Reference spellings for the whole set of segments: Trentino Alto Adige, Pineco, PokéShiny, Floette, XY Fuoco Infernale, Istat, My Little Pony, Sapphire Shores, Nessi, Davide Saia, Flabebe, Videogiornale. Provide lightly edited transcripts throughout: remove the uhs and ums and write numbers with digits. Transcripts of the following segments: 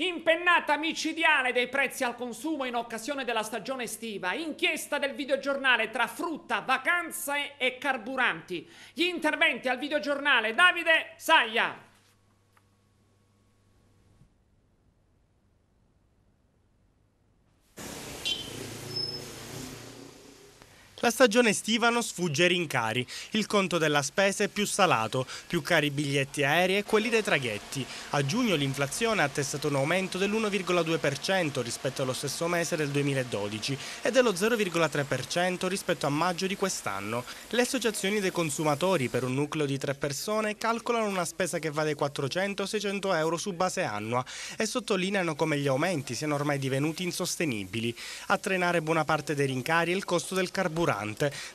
Impennata micidiale dei prezzi al consumo in occasione della stagione estiva, inchiesta del videogiornale tra frutta, vacanze e carburanti. Gli interventi al videogiornale Davide Saia. La stagione estiva non sfugge ai rincari, il conto della spesa è più salato, più cari i biglietti aerei e quelli dei traghetti. A giugno l'inflazione ha attestato un aumento dell'1,2% rispetto allo stesso mese del 2012 e dello 0,3% rispetto a maggio di quest'anno. Le associazioni dei consumatori per un nucleo di 3 persone calcolano una spesa che va dai 400 ai 600 euro su base annua e sottolineano come gli aumenti siano ormai divenuti insostenibili. A trainare buona parte dei rincari è il costo del carburante.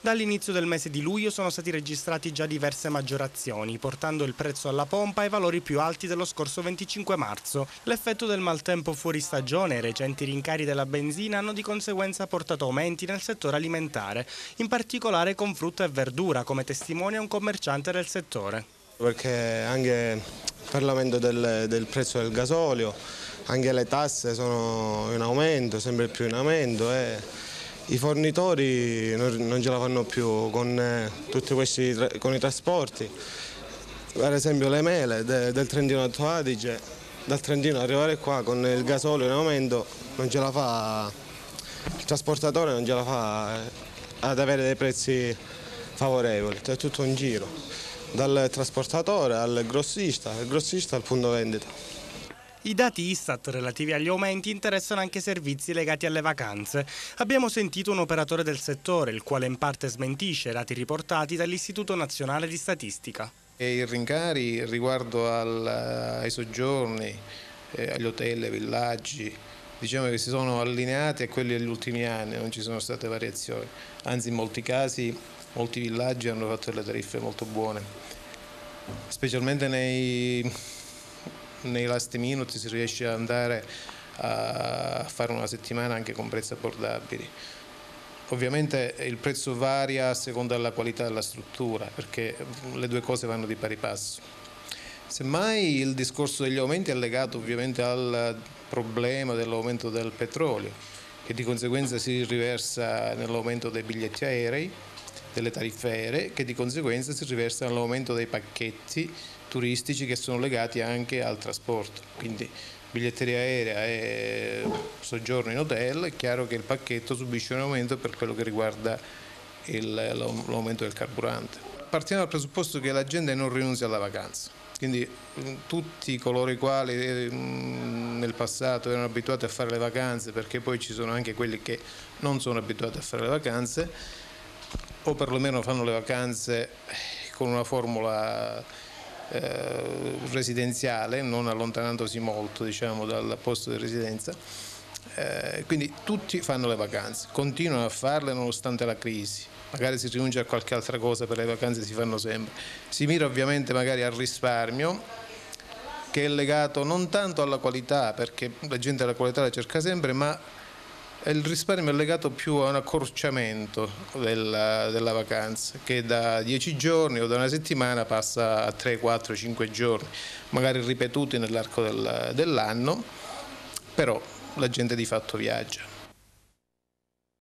Dall'inizio del mese di luglio sono stati registrati già diverse maggiorazioni, portando il prezzo alla pompa ai valori più alti dello scorso 25 marzo. L'effetto del maltempo fuori stagione e i recenti rincari della benzina hanno di conseguenza portato aumenti nel settore alimentare, in particolare con frutta e verdura, come testimonia un commerciante del settore. Perché anche per l'aumento del prezzo del gasolio, anche le tasse sono in aumento, sempre più in aumento. I fornitori non ce la fanno più con tutti questi con i trasporti, per esempio le mele del Trentino Alto Adige, dal Trentino arrivare qua con il gasolio in aumento non ce la fa, il trasportatore non ce la fa ad avere dei prezzi favorevoli, è tutto un giro, dal trasportatore al grossista, dal grossista al punto vendita. I dati Istat relativi agli aumenti interessano anche servizi legati alle vacanze. Abbiamo sentito un operatore del settore, il quale in parte smentisce i dati riportati dall'Istituto Nazionale di Statistica. I rincari riguardo ai soggiorni, agli hotel, ai villaggi, diciamo che si sono allineati a quelli degli ultimi anni, non ci sono state variazioni. Anzi, in molti casi, molti villaggi hanno fatto delle tariffe molto buone, specialmente nei last minute si riesce ad andare a fare una settimana anche con prezzi abbordabili. Ovviamente il prezzo varia a seconda della qualità della struttura, perché le due cose vanno di pari passo. Semmai il discorso degli aumenti è legato ovviamente al problema dell'aumento del petrolio, che di conseguenza si riversa nell'aumento dei biglietti aerei, delle tariffe aeree, che di conseguenza si riversa nell'aumento dei pacchetti turistici che sono legati anche al trasporto, quindi biglietteria aerea e soggiorno in hotel, è chiaro che il pacchetto subisce un aumento per quello che riguarda l'aumento del carburante. Partiamo dal presupposto che la gente non rinuncia alla vacanza, quindi tutti coloro i quali nel passato erano abituati a fare le vacanze, perché poi ci sono anche quelli che non sono abituati a fare le vacanze, o perlomeno fanno le vacanze con una formula residenziale, non allontanandosi molto, diciamo, dal posto di residenza, quindi tutti fanno le vacanze, continuano a farle nonostante la crisi, magari si rinuncia a qualche altra cosa, per le vacanze si fanno sempre, si mira ovviamente magari al risparmio, che è legato non tanto alla qualità, perché la gente la qualità la cerca sempre, ma il risparmio è legato più a un accorciamento della vacanza, che da 10 giorni o da una settimana passa a 3, 4, 5 giorni, magari ripetuti nell'arco dell'anno, però la gente di fatto viaggia.